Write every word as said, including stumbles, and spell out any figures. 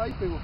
Ahí pegó.